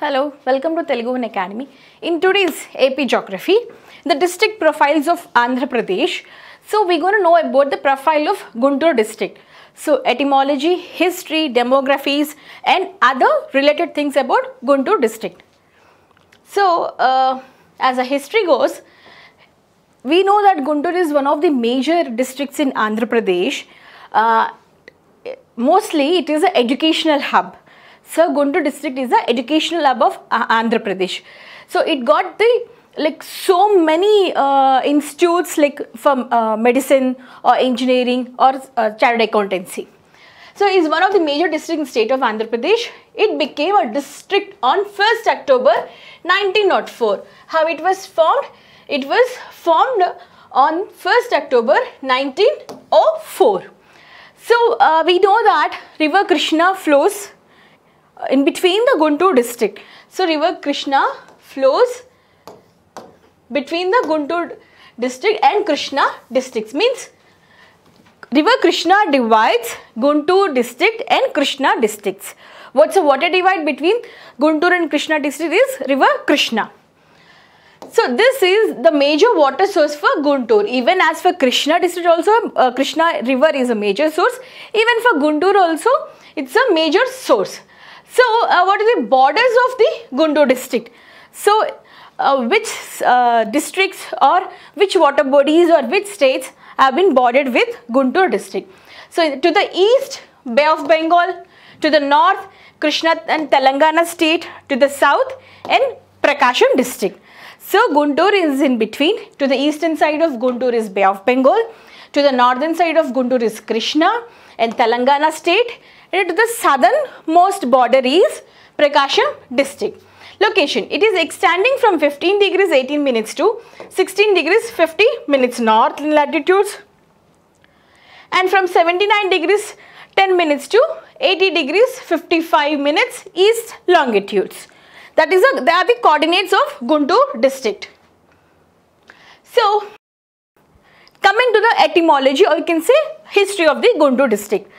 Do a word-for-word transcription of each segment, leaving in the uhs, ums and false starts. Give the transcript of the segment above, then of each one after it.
Hello, welcome to Teluguvan Academy. In today's A P Geography, the district profiles of Andhra Pradesh. So we're going to know about the profile of Guntur district. So etymology, history, demographies and other related things about Guntur district. So uh, as a history goes, we know that Guntur is one of the major districts in Andhra Pradesh. Uh, mostly it is an educational hub. So Guntur district is the educational hub of uh, Andhra Pradesh. So it got the like so many uh, institutes like from uh, medicine or engineering or uh, chartered accountancy. So it is one of the major districts in the state of Andhra Pradesh. It became a district on first October nineteen oh four. How it was formed? It was formed on first October nineteen oh four. So uh, we know that River Krishna flows in between the Guntur district. So River Krishna flows between the Guntur district and Krishna districts, means River Krishna divides Guntur district and Krishna districts. What's the water divide between Guntur and Krishna district is River Krishna. So this is the major water source for Guntur. Even as for Krishna district also, uh, Krishna river is a major source. Even for Guntur also, it's a major source. So, uh, what are the borders of the Guntur district? So, uh, which uh, districts or which water bodies or which states have been bordered with Guntur district? So, to the east, Bay of Bengal, to the north, Krishna and Telangana state, to the south and Prakasham district. So, Guntur is in between. To the eastern side of Guntur is Bay of Bengal, to the northern side of Guntur is Krishna and Telangana state. And to the southernmost border is Prakasham district. Location, it is extending from fifteen degrees eighteen minutes to sixteen degrees fifty minutes north in latitudes, and from seventy-nine degrees ten minutes to eighty degrees fifty-five minutes east longitudes. That is a, they are the coordinates of Guntur district. So, coming to the etymology, or you can say history of the Guntur district.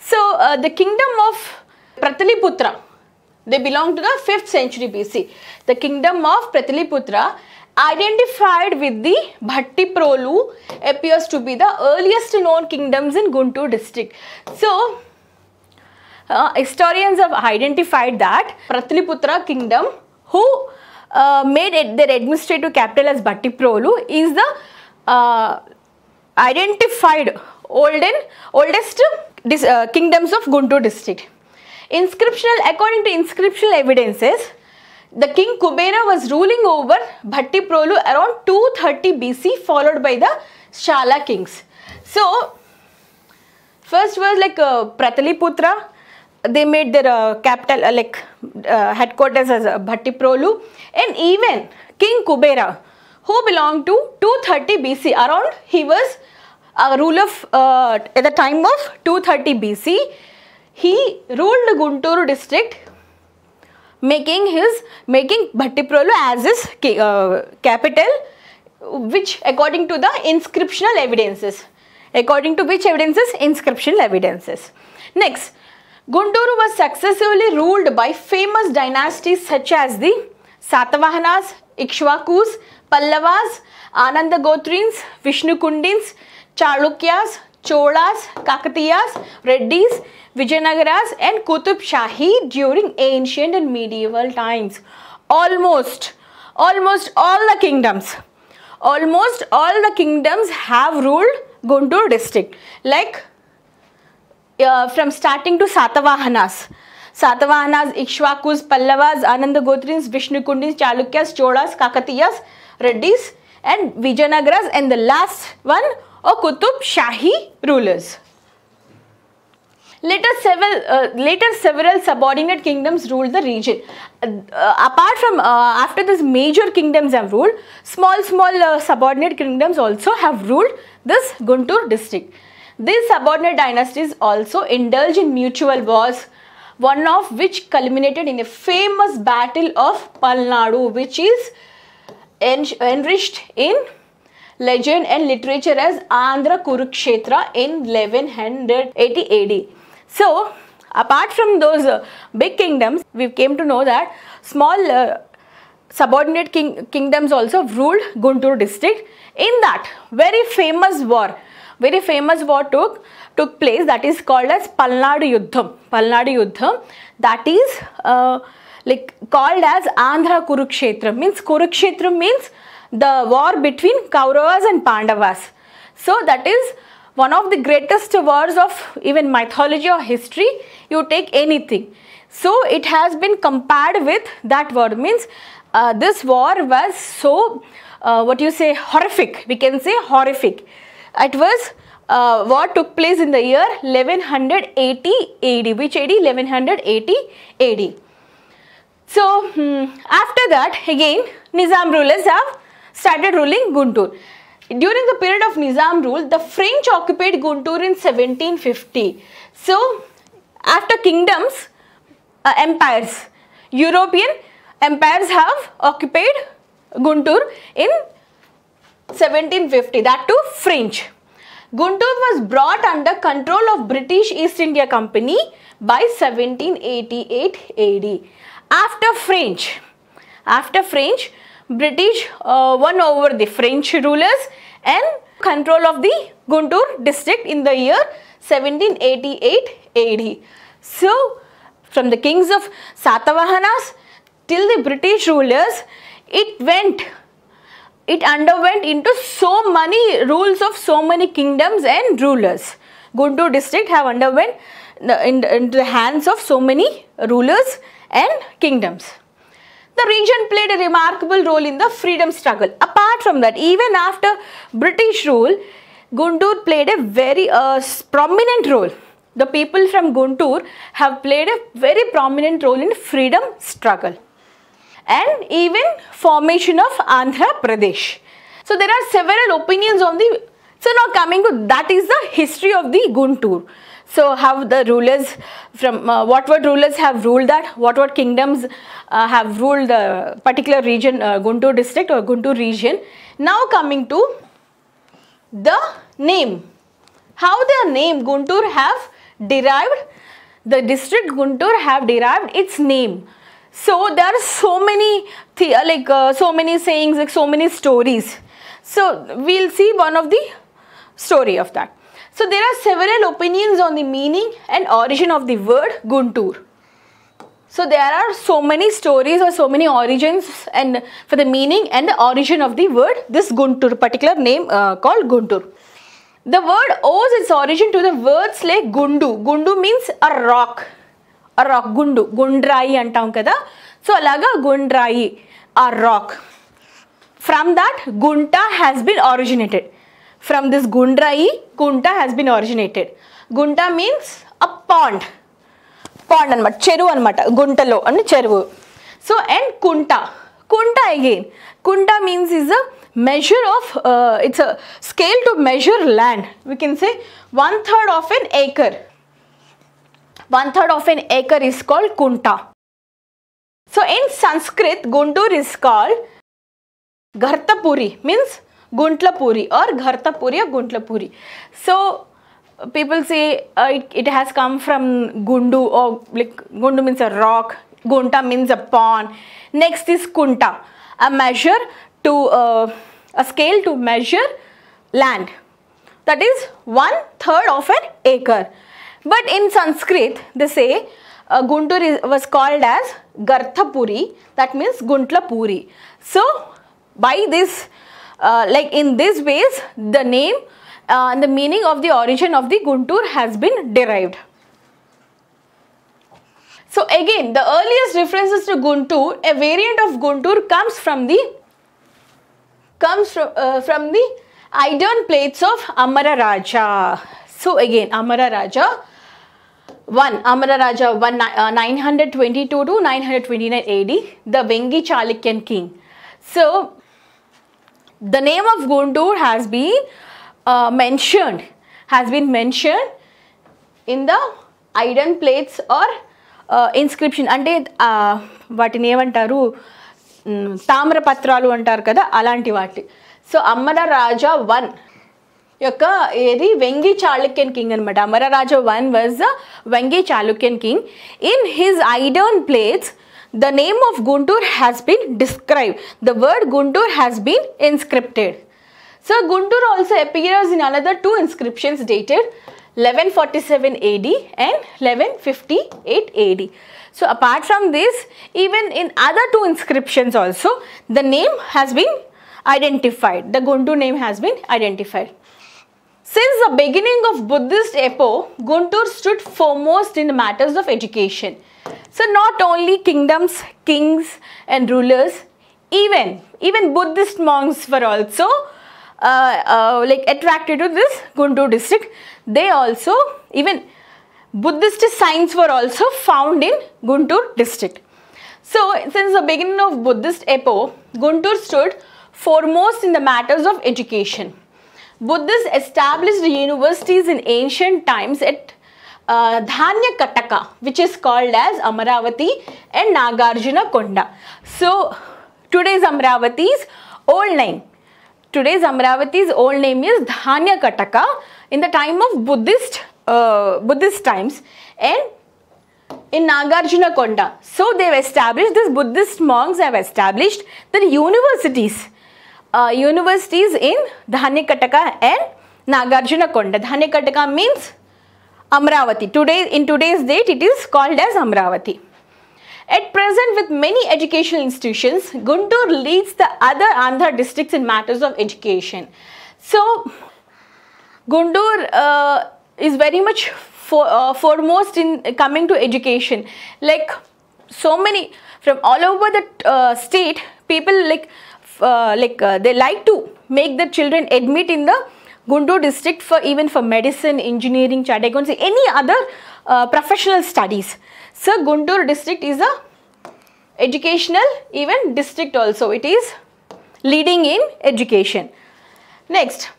So, uh, the kingdom of Prataliputra, they belong to the fifth century B C. The kingdom of Prataliputra, identified with the Bhattiprolu, appears to be the earliest known kingdoms in Guntur district. So, uh, historians have identified that Prataliputra kingdom, who uh, made it their administrative capital as Bhattiprolu, is the uh, identified olden, oldest This, uh, kingdoms of Guntur district. Inscriptional, according to inscriptional evidences, the king Kubera was ruling over Bhattiprolu around two thirty B C, followed by the Shala kings. So, first was like uh, Prataliputra, they made their uh, capital uh, like uh, headquarters as uh, Bhattiprolu, and even King Kubera, who belonged to two thirty B C, around he was a ruler of, uh, at the time of two thirty B C, he ruled Guntur district, making his making Bhattiprolu as his uh, capital, which according to the inscriptional evidences, according to which evidences, inscriptional evidences. Next, Guntur was successively ruled by famous dynasties such as the Satavahanas, Ikshvakus, Pallavas, Ananda Gotrins, Vishnu Kundins, Chalukyas, Cholas, Kakatiyas, Reddis, Vijayanagaras and Kutub Shahi during ancient and medieval times. Almost, almost all the kingdoms, almost all the kingdoms have ruled Guntur district. Like uh, from starting to Satavahanas, Satavahanas, Ikshvakus, Pallavas, Ananda Gotrins, Vishnu Kundins, Chalukyas, Cholas, Kakatiyas, Reddis and Vijayanagaras, and the last one, or Kutub Shahi rulers. Later several, uh, later several subordinate kingdoms ruled the region. Uh, uh, apart from, uh, after this major kingdoms have ruled, small, small uh, subordinate kingdoms also have ruled this Guntur district. These subordinate dynasties also indulged in mutual wars, one of which culminated in a famous battle of Palnadu, which is en enriched in legend and literature as Andhra Kurukshetra in eleven eighty A D. So, Apart from those uh, big kingdoms, we came to know that small uh, subordinate king kingdoms also ruled Guntur district. In that, very famous war, very famous war took took place, that is called as Palnadu Yuddham. Palnadu Yuddham, that is uh, like called as Andhra Kurukshetra. Means Kurukshetra means the war between Kauravas and Pandavas. So that is one of the greatest wars of even mythology or history. You take anything. So it has been compared with that war. Means uh, this war was so uh, what you say horrific. We can say horrific. It was uh, war took place in the year eleven eighty A D. Which A D? eleven eighty A D. So hmm, after that again Nizam rulers have started ruling Guntur. During the period of Nizam rule, the French occupied Guntur in seventeen fifty. So, after kingdoms, uh, empires, European empires have occupied Guntur in seventeen fifty, that too French. Guntur was brought under control of British East India Company by seventeen eighty-eight A D. After French, after French, British uh, won over the French rulers and control of the Guntur district in the year seventeen eighty-eight A D. So, from the kings of Satavahanas till the British rulers, it went, it underwent into so many rules of so many kingdoms and rulers. Guntur district have underwent the, in, in the hands of so many rulers and kingdoms. The region played a remarkable role in the freedom struggle. Apart from that, even after British rule, Guntur played a very uh, prominent role. The people from Guntur have played a very prominent role in freedom struggle and even formation of Andhra Pradesh. So there are several opinions on the, so now coming to that is the history of the Guntur. So how the rulers from uh, what what rulers have ruled that, what what kingdoms uh, have ruled the particular region, uh, Guntur district or Guntur region. Now coming to the name, how the name Guntur have derived, the district Guntur have derived its name. So there are so many the, uh, like uh, so many sayings, like so many stories. So we'll see one of the story of that. So there are several opinions on the meaning and origin of the word Guntur. So there are so many stories or so many origins and for the meaning and the origin of the word this Guntur, particular name uh, called Guntur. The word owes its origin to the words like Gundu. Gundu means a rock. A rock, Gundu. Gundrai antam kada. So alaga Gundrai, a rock. From that Gunta has been originated. From this Gundrai, Gunta has been originated. Gunta means a pond. Pond anamata, cheruvu anamata, Guntalo and cheruvu. So and Kunta, Kunta again. Kunta means is a measure of, uh, it's a scale to measure land. We can say one third of an acre. One third of an acre is called Kunta. So in Sanskrit, Guntur is called Ghartapuri, means Guntlapuri or Ghartapuri or Guntlapuri. So people say uh, it, it has come from Gundu, or like Gundu means a rock, Gunta means a pond. Next is Kunta, a measure to uh, a scale to measure land, that is one third of an acre. But in Sanskrit they say uh, Guntur is, was called as Ghartapuri, that means Guntlapuri. So by this Uh, like in this ways, the name uh, and the meaning of the origin of the Guntur has been derived. So again, the earliest references to Guntur, a variant of Guntur comes from the comes from, uh, from the iron plates of Amara Raja. So again, Amara Raja one, Amara Raja one, uh, nine hundred twenty-two to nine hundred twenty-nine A D, the Vengi Chalukyan king. So the name of Guntur has been uh, mentioned, has been mentioned in the iron plates or uh, inscription. Ante uh, vatini emantaru, Tamra Patralu antaru kada, alanti vati. So Amara Raja one, Yaka Eri Vengi Chalukyan king and Madamara Raja one was the Vengi Chalukyan king. In his iron plates, the name of Guntur has been described. The word Guntur has been inscripted. So Guntur also appears in another two inscriptions dated eleven forty-seven A D and eleven fifty-eight A D. So apart from this, even in other two inscriptions also, the name has been identified. The Guntur name has been identified. Since the beginning of Buddhist epoch, Guntur stood foremost in the matters of education. So not only kingdoms, kings and rulers, even, even Buddhist monks were also uh, uh, like attracted to this Guntur district. They also, even Buddhist signs were also found in Guntur district. So since the beginning of Buddhist epoch, Guntur stood foremost in the matters of education. Buddhists established universities in ancient times at uh, Dhanya Kataka, which is called as Amaravati and Nagarjuna Konda. So today's Amaravati's old name, today's Amaravati's old name is Dhanya Kataka in the time of Buddhist, uh, Buddhist times, and in Nagarjuna Konda. So they have established, these Buddhist monks have established the universities. Uh, universities in Dhanyakataka and Nagarjuna Konda. Dhanyakataka means Amravati. Today, in today's date, it is called as Amravati. At present, with many educational institutions, Guntur leads the other Andhra districts in matters of education. So, Guntur uh, is very much for, uh, foremost in coming to education. Like so many from all over the uh, state, people like Uh, like uh, they like to make the children admit in the Guntur district for even for medicine, engineering, child accountancy, any other uh, professional studies. So Guntur district is a educational even district also. It is leading in education. Next,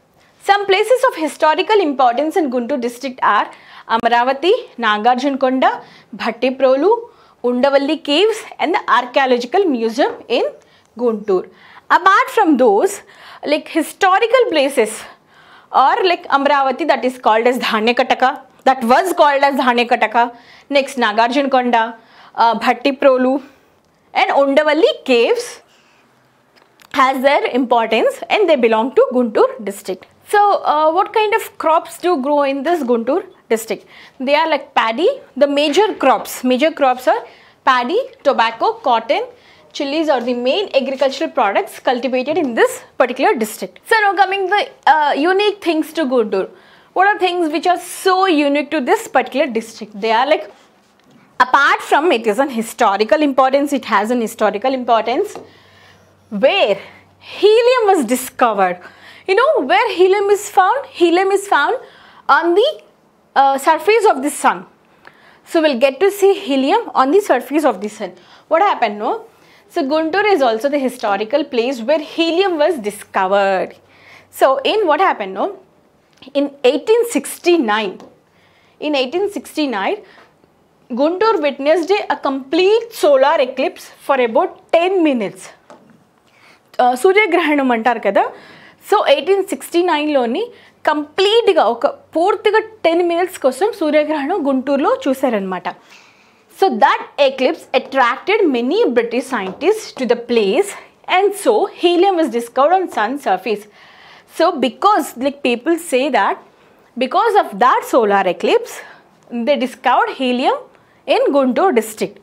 some places of historical importance in Guntur district are Amaravati, Nagarjuna Konda, Bhattiprolu, Undavalli caves and the archaeological museum in Guntur. Apart from those, like historical places or like Amravati, that is called as Dhanyakataka, that was called as Dhanyakataka, next Nagarjuna Konda, uh, Bhattiprolu and Undavalli caves has their importance and they belong to Guntur district. So uh, what kind of crops do grow in this Guntur district? They are like paddy, the major crops, major crops are paddy, tobacco, cotton. Chilies are the main agricultural products cultivated in this particular district. So now coming to the uh, unique things to Guntur. What are things which are so unique to this particular district? They are like, apart from it is an historical importance, it has an historical importance where helium was discovered. You know where helium is found? Helium is found on the uh, surface of the sun. So we'll get to see helium on the surface of the sun. What happened? No? So Guntur is also the historical place where helium was discovered. So in what happened? No, in eighteen sixty-nine, in eighteen sixty-nine, Guntur witnessed a complete solar eclipse for about ten minutes. Uh, Surya Grahanam antaru kada. So eighteen sixty-nine loni complete ga oka poorthiga ten minutes kosam Surya Grahanam Guntur lo chusaranamata. So that eclipse attracted many British scientists to the place, and so helium was discovered on sun's surface. So because like people say that because of that solar eclipse, they discovered helium in Guntur district.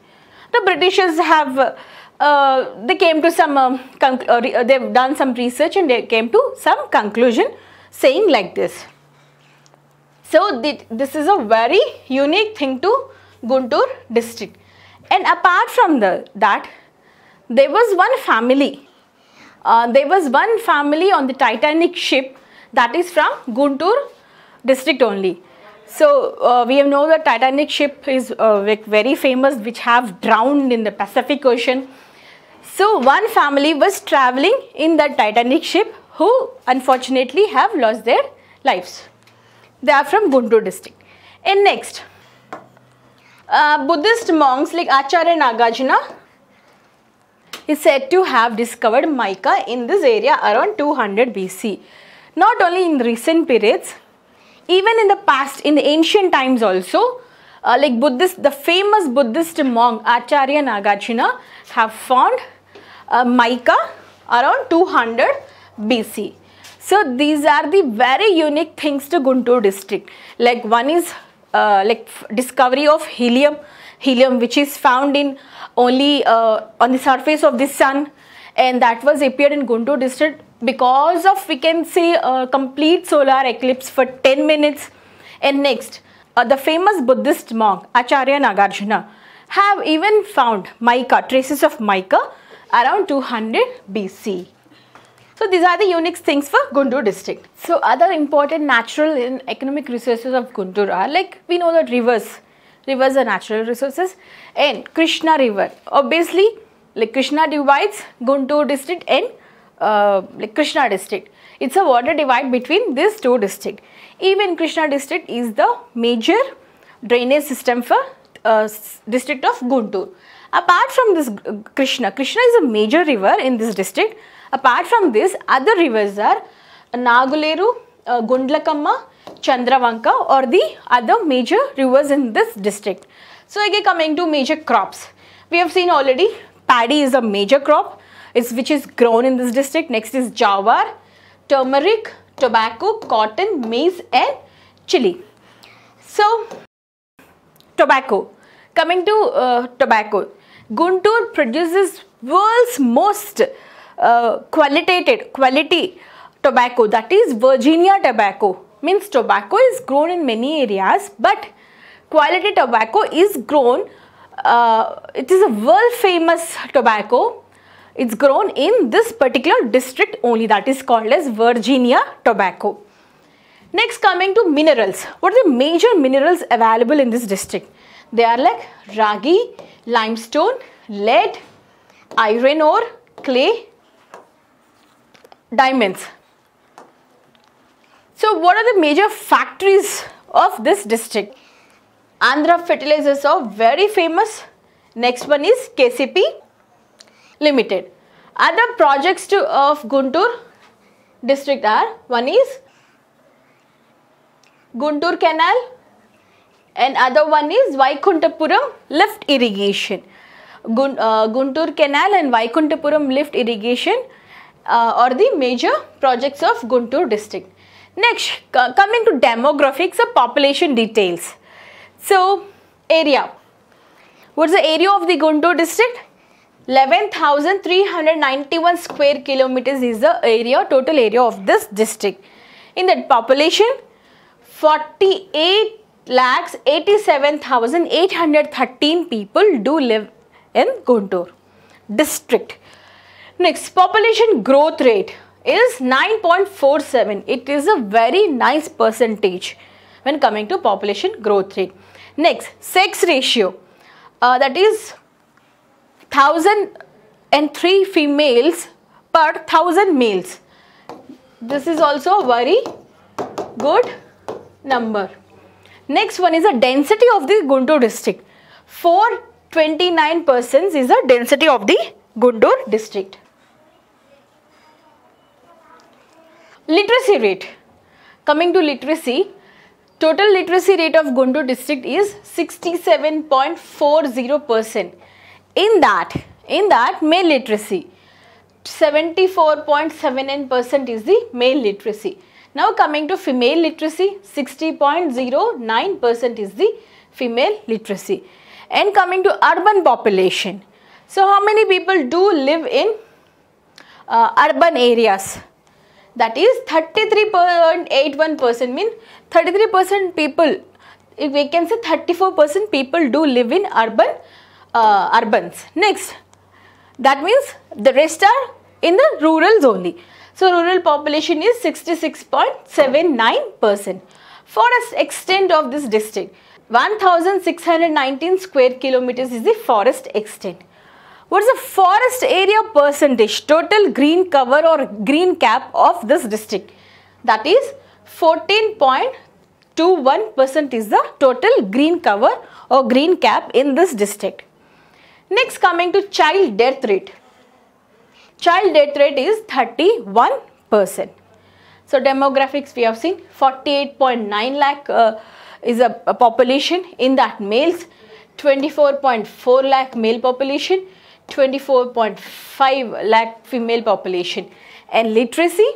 The Britishers have, uh, uh, they came to some, um, uh, they've done some research and they came to some conclusion saying like this. So th this is a very unique thing to Guntur district. And apart from the, that, there was one family, uh, there was one family on the Titanic ship that is from Guntur district only. So uh, we know the Titanic ship is uh, very famous, which have drowned in the Pacific Ocean. So one family was traveling in that Titanic ship who unfortunately have lost their lives. They are from Guntur district. And next, Uh, Buddhist monks like Acharya Nagarjuna is said to have discovered mica in this area around two hundred B C. not only in recent periods, even in the past, in the ancient times also, uh, like Buddhist, the famous Buddhist monk Acharya Nagarjuna have found uh, mica around two hundred B C. So these are the very unique things to Guntur district. Like one is uh, like discovery of helium, helium which is found in only uh, on the surface of the sun, and that was appeared in Guntur district because of, we can say, uh, complete solar eclipse for ten minutes. And next, uh, the famous Buddhist monk Acharya Nagarjuna have even found mica, traces of mica around two hundred B C. So these are the unique things for Guntur district. So other important natural and economic resources of Guntur are, like we know that rivers, rivers are natural resources, and Krishna river. Obviously, like Krishna divides Guntur district and uh, like Krishna district. It's a water divide between these two districts. Even Krishna district is the major drainage system for uh, district of Guntur. Apart from this Krishna, Krishna is a major river in this district. Apart from this, other rivers are Naguleru, uh, Gundlakamma, Chandravanka or the other major rivers in this district. So again, coming to major crops, we have seen already paddy is a major crop is which is grown in this district. Next is jawar, turmeric, tobacco, cotton, maize and chili. So tobacco, coming to uh, tobacco, Guntur produces world's most Uh, qualitated quality tobacco, that is Virginia tobacco. Means tobacco is grown in many areas, but quality tobacco is grown, uh, it is a world famous tobacco, it's grown in this particular district only, that is called as Virginia tobacco. Next, coming to minerals, what are the major minerals available in this district? They are like ragi, limestone, lead, iron ore, clay, diamonds. So what are the major factories of this district? Andhra Fertilizers are very famous. Next one is K C P Limited. Other projects to, of Guntur district are, one is Guntur Canal and other one is Vaikuntapuram lift irrigation. Gun, uh, Guntur Canal and Vaikuntapuram lift irrigation uh, are the major projects of Guntur district. Next, coming to demographics or population details. So, area. What's the area of the Guntur district? eleven thousand three hundred ninety-one square kilometers is the area, total area of this district. In that population, forty-eight lakhs eighty-seven thousand eight hundred thirteen people do live in Guntur district. Next, population growth rate is nine point four seven. It is a very nice percentage when coming to population growth rate. Next, sex ratio, uh, that is one thousand three females per one thousand males. This is also a very good number. Next one is the density of the Guntur district. four twenty-nine persons is the density of the Guntur district. Literacy rate. Coming to literacy, total literacy rate of Guntur district is sixty-seven point four zero percent. In that, in that male literacy, seventy-four point seven nine percent is the male literacy. Now coming to female literacy, sixty point zero nine percent is the female literacy. And coming to urban population, so how many people do live in uh, urban areas? That is thirty-three point eight one percent, mean thirty-three percent people, if we can say thirty-four percent people do live in urban uh, urbans. Next, that means the rest are in the rurals only. So rural population is sixty-six point seven nine percent. For the extent of this district, one thousand six hundred nineteen square kilometers is the forest extent. What is the forest area percentage, total green cover or green cap of this district? That is fourteen point two one percent is the total green cover or green cap in this district. Next, coming to child death rate. Child death rate is thirty-one percent. So demographics, we have seen forty-eight point nine lakh uh, is a, a population, in that males, twenty-four point four lakh male population, twenty-four point five lakh female population. And literacy,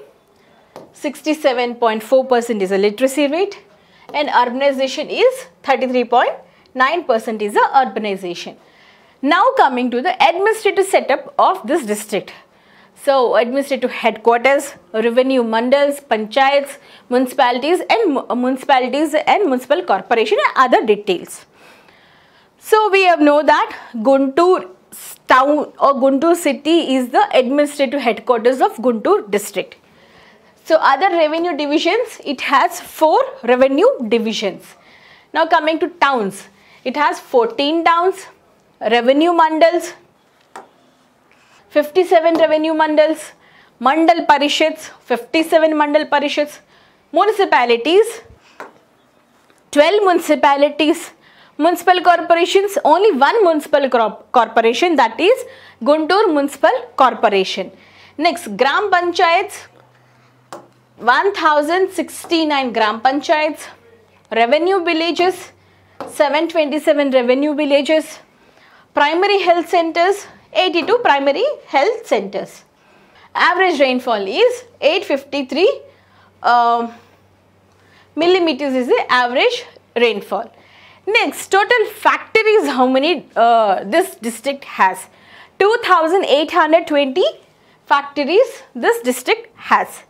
sixty-seven point four percent is a literacy rate, and urbanization is thirty-three point nine percent is a urbanization. Now coming to the administrative setup of this district. So administrative headquarters, revenue mandals, panchayats, municipalities and municipalities and municipal corporation and other details. So we have know that Guntur town or Guntur city is the administrative headquarters of Guntur district. So other revenue divisions, it has four revenue divisions. Now coming to towns, it has fourteen towns, revenue mandals, fifty-seven revenue mandals, mandal parishads, fifty-seven mandal parishads, municipalities, twelve municipalities, municipal corporations, only one municipal corporation, that is Guntur Municipal Corporation. Next, Gram Panchayats, one thousand sixty-nine Gram Panchayats, revenue villages, seven hundred twenty-seven revenue villages, primary health centers, eighty-two primary health centers. Average rainfall is eight hundred fifty-three uh, millimeters is the average rainfall. Next, total factories, how many uh, this district has? two thousand eight hundred twenty factories this district has.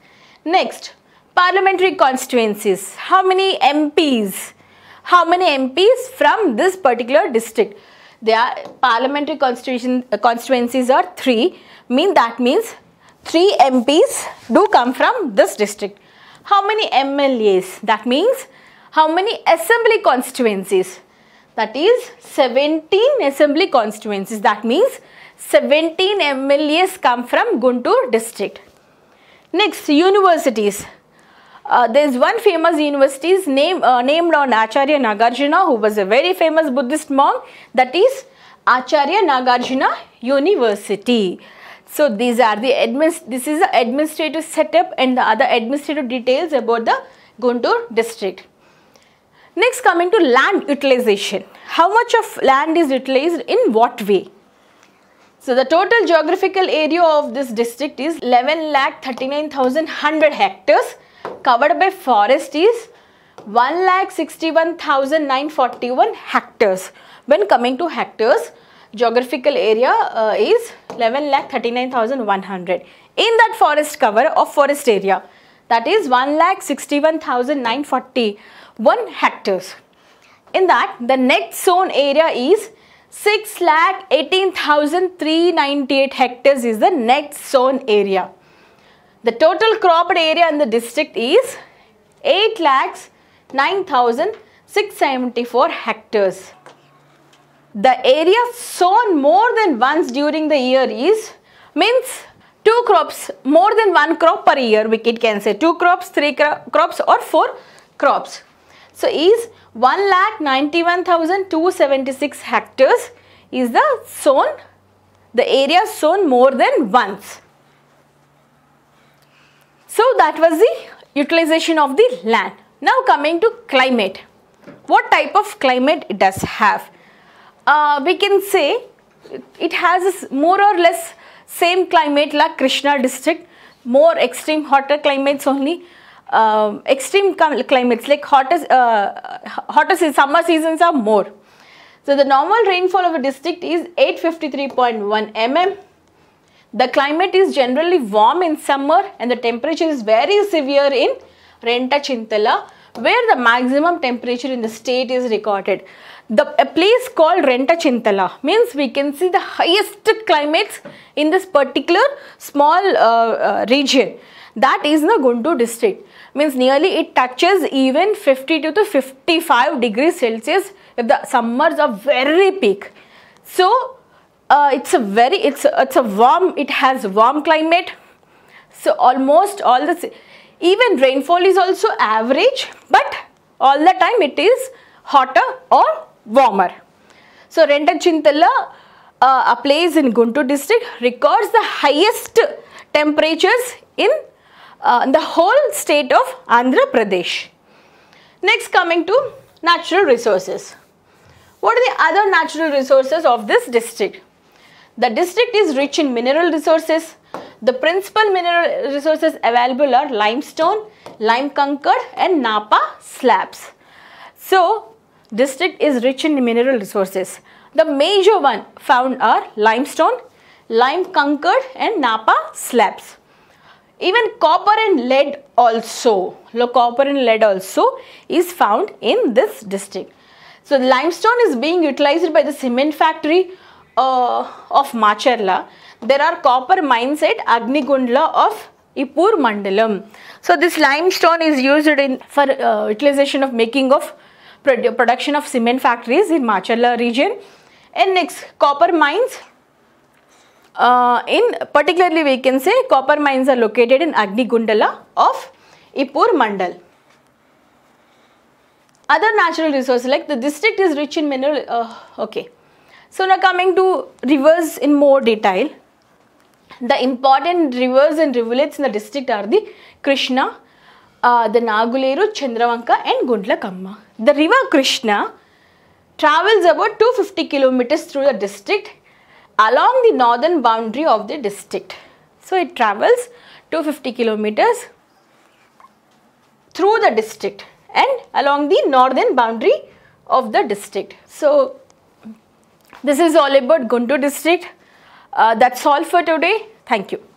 Next, parliamentary constituencies, how many M Ps? How many M Ps from this particular district? Their parliamentary constitution, uh, constituencies are three, mean that means three M Ps do come from this district. How many M L As? That means how many assembly constituencies? That is seventeen assembly constituencies. That means seventeen M L As come from Guntur district. Next, universities. Uh, there is one famous university name, uh, named on Acharya Nagarjuna, who was a very famous Buddhist monk, that is Acharya Nagarjuna University. So these are the administ this is the administrative setup and the other administrative details about the Guntur district. Next, coming to land utilization. How much of land is utilized in what way? So the total geographical area of this district is eleven lakh thirty-nine thousand one hundred hectares. Covered by forest is one lakh sixty-one thousand nine hundred forty-one hectares. When coming to hectares, geographical area uh, is eleven lakh thirty-nine thousand one hundred. In that forest cover of forest area, that is one lakh sixty-one thousand nine hundred forty-one hectares. In that, the net sown area is six lakh eighteen thousand three hundred ninety-eight hectares is the net sown area. The total cropped area in the district is eight lakh nine thousand six hundred seventy-four hectares. The area sown more than once during the year is, means two crops, more than one crop per year, we can say two crops, three cro crops or four crops. So is one lakh ninety-one thousand two hundred seventy-six hectares is the sown, the area sown more than once. So that was the utilization of the land. Now coming to climate. What type of climate it does have? Uh, we can say it has more or less same climate like Krishna district. More extreme hotter climates only. Uh, extreme climates like hottest, uh, hottest summer seasons are more. So the normal rainfall of a district is eight hundred fifty-three point one millimeters. The climate is generally warm in summer and the temperature is very severe in Rentachintala, where the maximum temperature in the state is recorded. The, a place called Rentachintala means we can see the highest climates in this particular small uh, uh, region, that is the Guntur district. Means nearly it touches even fifty-two to fifty-five degrees Celsius if the summers are very peak. So Uh, it's a very, it's a, it's a warm, it has warm climate. So almost all the, even rainfall is also average, but all the time it is hotter or warmer. So Rentachintala, uh, a place in Guntur district, records the highest temperatures in uh, the whole state of Andhra Pradesh. Next, coming to natural resources. What are the other natural resources of this district? The district is rich in mineral resources. The principal mineral resources available are limestone, lime conker and Napa slabs. So, district is rich in mineral resources. The major one found are limestone, lime conker and Napa slabs. Even copper and lead also, copper and lead also is found in this district. So, limestone is being utilized by the cement factory uh, of Macherla. There are copper mines at Agnigundla of Ippur Mandalam. So, this limestone is used in for uh, utilization of making of produ production of cement factories in Macherla region. And next, copper mines. Uh, in particularly, we can say copper mines are located in Agnigundla of Ippur Mandal. Other natural resources, like the district is rich in mineral. Uh, okay. So now coming to rivers in more detail. The important rivers and rivulets in the district are the Krishna, uh, the Naguleru, Chandravanka and Gundlakamma. The river Krishna travels about two hundred fifty kilometers through the district along the northern boundary of the district. So it travels two hundred fifty kilometers through the district and along the northern boundary of the district. So this is all about Guntur district. Uh, that's all for today. Thank you.